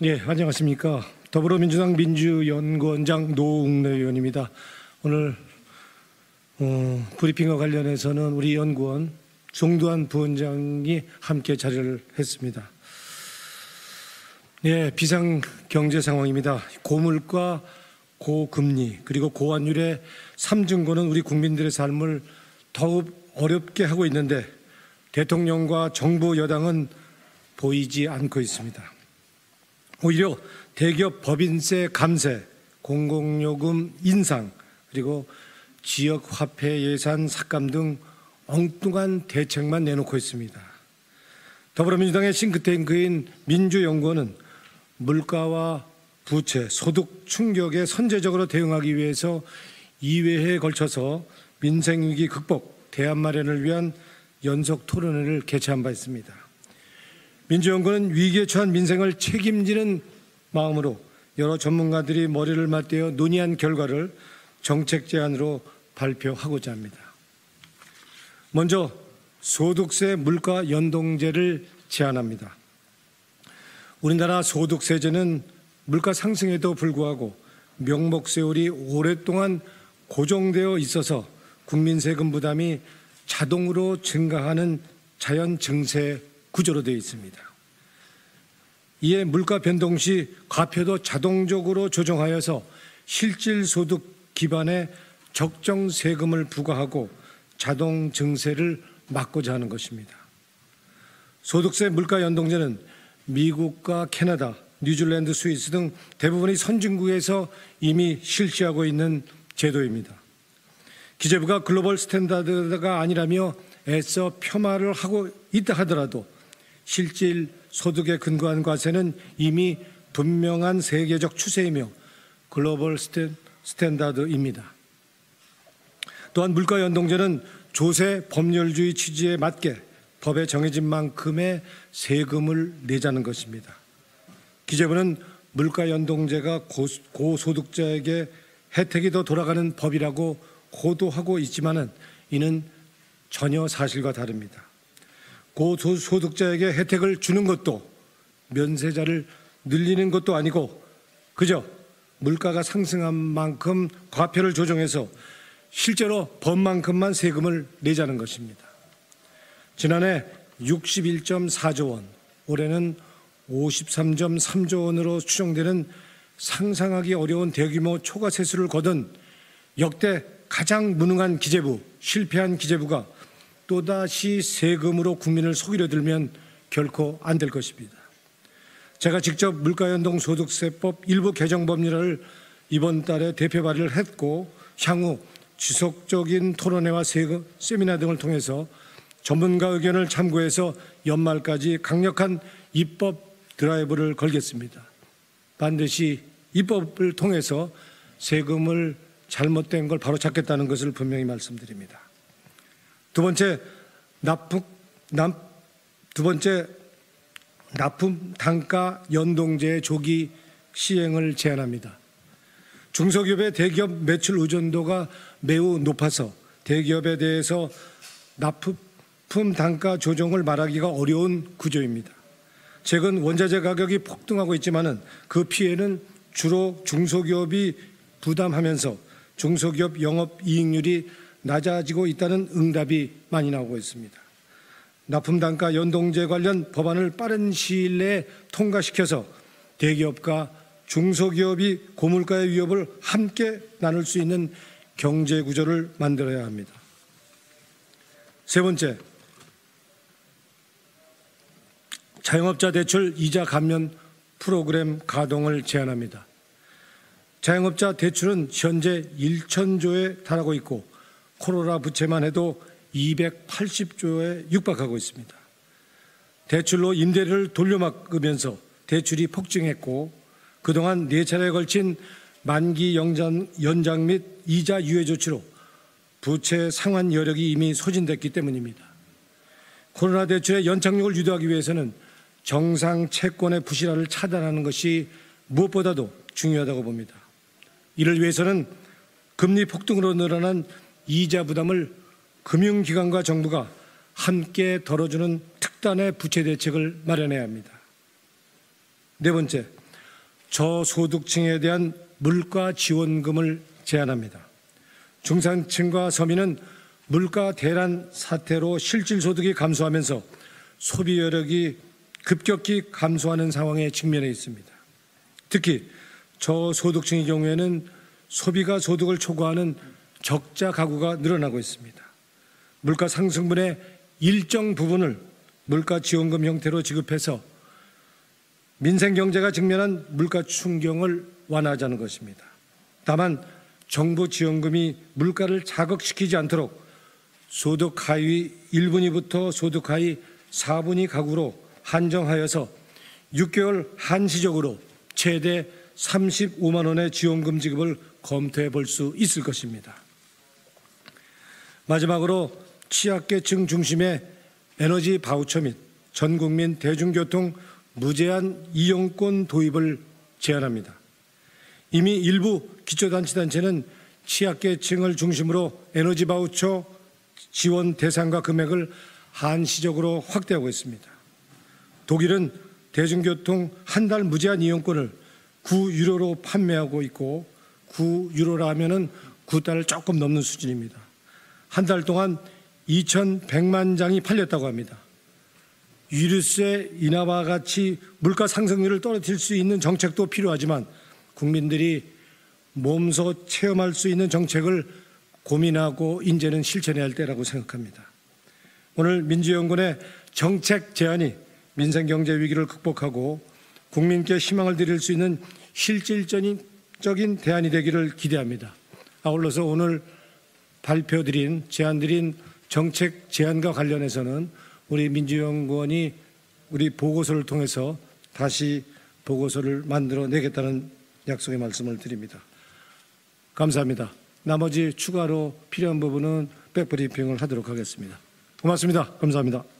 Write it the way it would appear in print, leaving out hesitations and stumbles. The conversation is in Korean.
네, 안녕하십니까. 더불어민주당 민주연구원장 노웅래 의원입니다. 오늘 브리핑과 관련해서는 우리 연구원 종두환 부원장이 함께 자리를 했습니다. 예, 비상 경제 상황입니다. 고물가, 고금리, 그리고 고환율의 3증고는 우리 국민들의 삶을 더욱 어렵게 하고 있는데 대통령과 정부 여당은 보이지 않고 있습니다. 오히려 대기업 법인세 감세, 공공요금 인상, 그리고 지역화폐 예산 삭감 등 엉뚱한 대책만 내놓고 있습니다. 더불어민주당의 싱크탱크인 민주연구원은 물가와 부채, 소득 충격에 선제적으로 대응하기 위해서 2회에 걸쳐서 민생위기 극복, 대안 마련을 위한 연속 토론회를 개최한 바 있습니다. 민주연구원은 위기에 처한 민생을 책임지는 마음으로 여러 전문가들이 머리를 맞대어 논의한 결과를 정책 제안으로 발표하고자 합니다. 먼저 소득세 물가 연동제를 제안합니다. 우리나라 소득세제는 물가 상승에도 불구하고 명목 세율이 오랫동안 고정되어 있어서 국민 세금 부담이 자동으로 증가하는 자연 증세 구조로 되어 있습니다. 이에 물가 변동 시 과표도 자동적으로 조정하여서 실질 소득 기반의 적정 세금을 부과하고 자동 증세를 막고자 하는 것입니다. 소득세 물가 연동제는 미국과 캐나다, 뉴질랜드, 스위스 등 대부분의 선진국에서 이미 실시하고 있는 제도입니다. 기재부가 글로벌 스탠다드가 아니라며 애써 폄하를 하고 있다 하더라도 실질 소득에 근거한 과세는 이미 분명한 세계적 추세이며 글로벌 스탠다드입니다. 또한 물가 연동제는 조세 법률주의 취지에 맞게 법에 정해진 만큼의 세금을 내자는 것입니다. 기재부는 물가 연동제가 고소득자에게 혜택이 더 돌아가는 법이라고 호도하고 있지만은 이는 전혀 사실과 다릅니다. 고소득자에게 혜택을 주는 것도 면세자를 늘리는 것도 아니고 그저 물가가 상승한 만큼 과표를 조정해서 실제로 법만큼만 세금을 내자는 것입니다. 지난해 61.4조 원, 올해는 53.3조 원으로 추정되는 상상하기 어려운 대규모 초과 세수를 거둔 역대 가장 무능한 기재부, 실패한 기재부가 또다시 세금으로 국민을 속이려 들면 결코 안 될 것입니다. 제가 직접 물가연동소득세법 일부 개정 법률을 이번 달에 대표 발의를 했고 향후 지속적인 토론회와 세미나 등을 통해서 전문가 의견을 참고해서 연말까지 강력한 입법 드라이브를 걸겠습니다. 반드시 입법을 통해서 세금을 잘못된 걸 바로 잡겠다는 것을 분명히 말씀드립니다. 두 번째, 납품 단가 연동제 조기 시행을 제안합니다. 중소기업의 대기업 매출 의존도가 매우 높아서 대기업에 대해서 납품 단가 조정을 말하기가 어려운 구조입니다. 최근 원자재 가격이 폭등하고 있지만은 그 피해는 주로 중소기업이 부담하면서 중소기업 영업 이익률이 낮아지고 있다는 응답이 많이 나오고 있습니다. 납품 단가 연동제 관련 법안을 빠른 시일 내에 통과시켜서 대기업과 중소기업이 고물가의 위협을 함께 나눌 수 있는 경제 구조를 만들어야 합니다. 세 번째, 자영업자 대출 이자 감면 프로그램 가동을 제안합니다. 자영업자 대출은 현재 1,000조에 달하고 있고 코로나 부채만 해도 280조에 육박하고 있습니다. 대출로 임대료를 돌려막으면서 대출이 폭증했고 그동안 4차례에 걸친 만기 연장 및 이자 유예 조치로 부채 상환 여력이 이미 소진됐기 때문입니다. 코로나 대출의 연착륙을 유도하기 위해서는 정상 채권의 부실화를 차단하는 것이 무엇보다도 중요하다고 봅니다. 이를 위해서는 금리 폭등으로 늘어난 이자 부담을 금융기관과 정부가 함께 덜어주는 특단의 부채 대책을 마련해야 합니다. 네 번째, 저소득층에 대한 물가 지원금을 제한합니다. 중산층과 서민은 물가 대란 사태로 실질소득이 감소하면서 소비 여력이 급격히 감소하는 상황에 직면해 있습니다. 특히 저소득층의 경우에는 소비가 소득을 초과하는 적자 가구가 늘어나고 있습니다. 물가 상승분의 일정 부분을 물가 지원금 형태로 지급해서 민생 경제가 직면한 물가 충격을 완화하자는 것입니다. 다만 정부 지원금이 물가를 자극시키지 않도록 소득 하위 1분위부터 소득 하위 4분위 가구로 한정하여서 6개월 한시적으로 최대 35만 원의 지원금 지급을 검토해 볼 수 있을 것입니다. 마지막으로 취약계층 중심의 에너지 바우처 및 전국민 대중교통 무제한 이용권 도입을 제안합니다. 이미 일부 기초단체는 취약계층을 중심으로 에너지 바우처 지원 대상과 금액을 한시적으로 확대하고 있습니다. 독일은 대중교통 한 달 무제한 이용권을 9유로로 판매하고 있고 9유로라면은 9달러 조금 넘는 수준입니다. 한 달 동안 2,100만 장이 팔렸다고 합니다. 유류세 인하와 같이 물가 상승률을 떨어뜨릴 수 있는 정책도 필요하지만 국민들이 몸소 체험할 수 있는 정책을 고민하고 이제는 실천해야 할 때라고 생각합니다. 오늘 민주연구원의 정책 제안이 민생 경제 위기를 극복하고 국민께 희망을 드릴 수 있는 실질적인 대안이 되기를 기대합니다. 아울러서 오늘 발표드린 제안드린 정책 제안과 관련해서는 우리 민주연구원이 우리 보고서를 통해서 다시 보고서를 만들어내겠다는 약속의 말씀을 드립니다. 감사합니다. 나머지 추가로 필요한 부분은 백브리핑을 하도록 하겠습니다. 고맙습니다. 감사합니다.